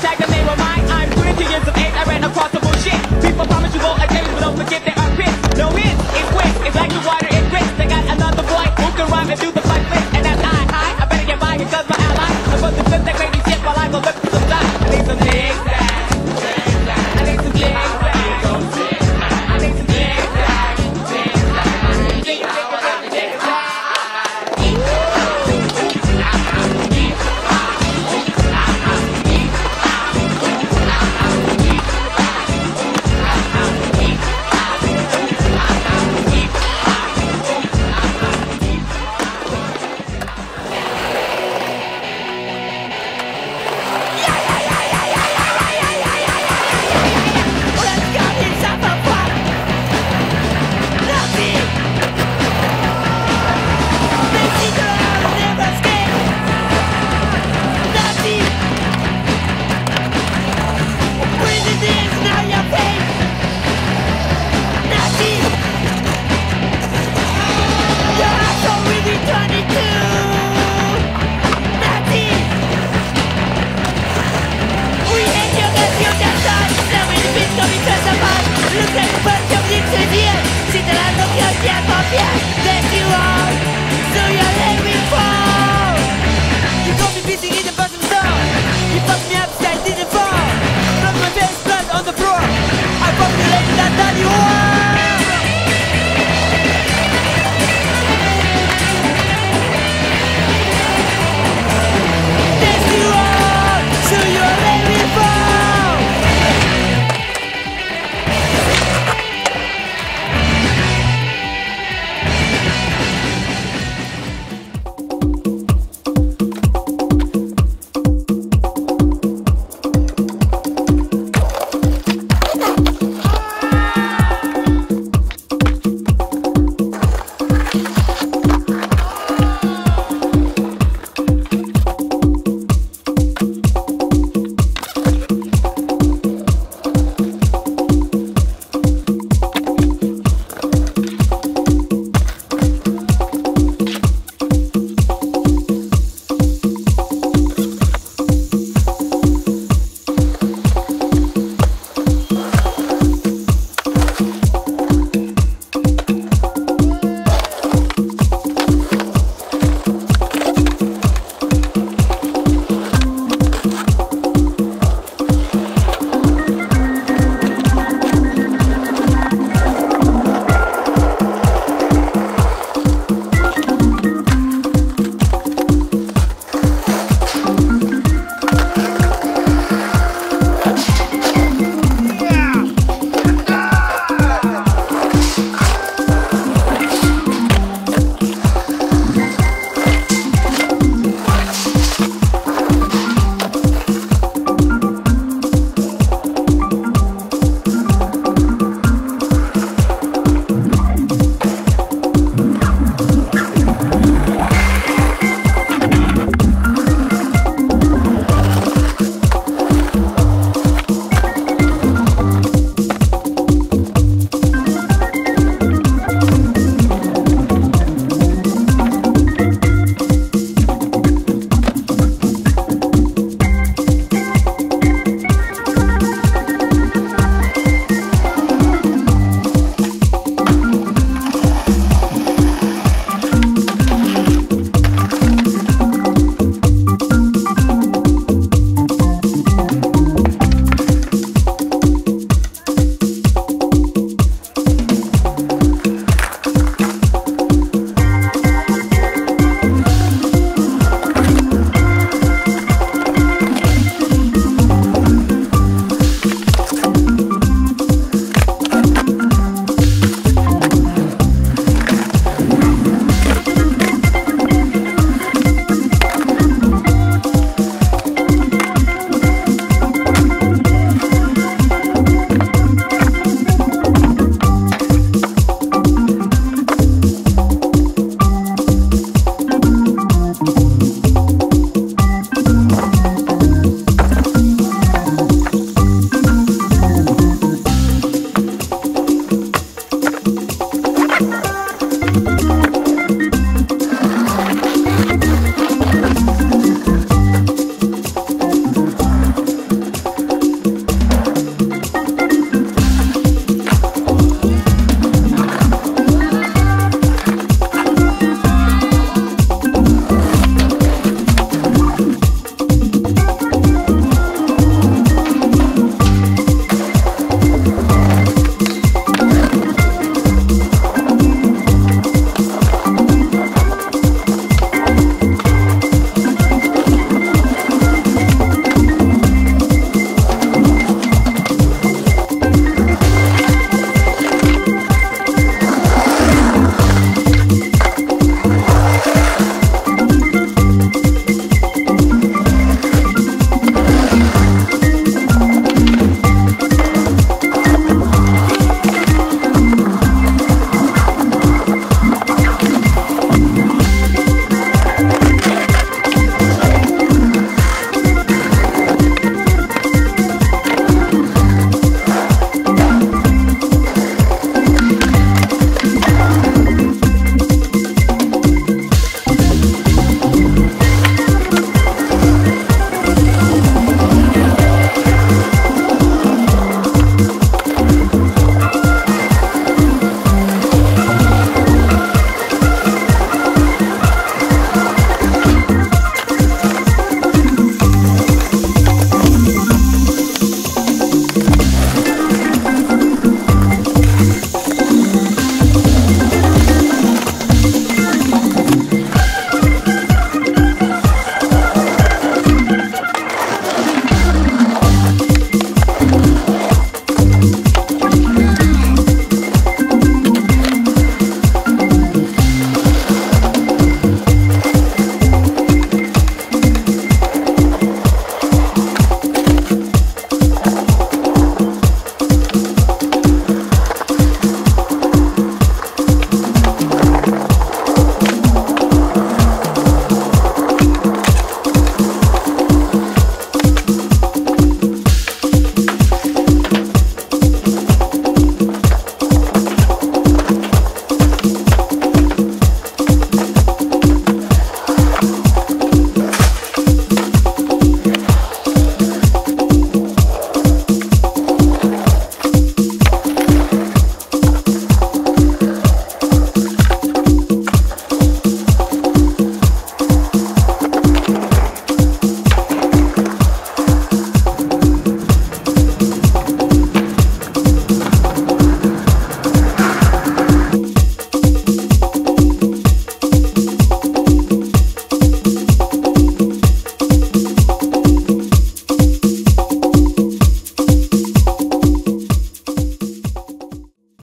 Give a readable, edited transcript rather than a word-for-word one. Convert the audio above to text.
Tag the name of mine, I'm 22 years of age. I ran across the bullshit. People promise you won't attain, but don't forget that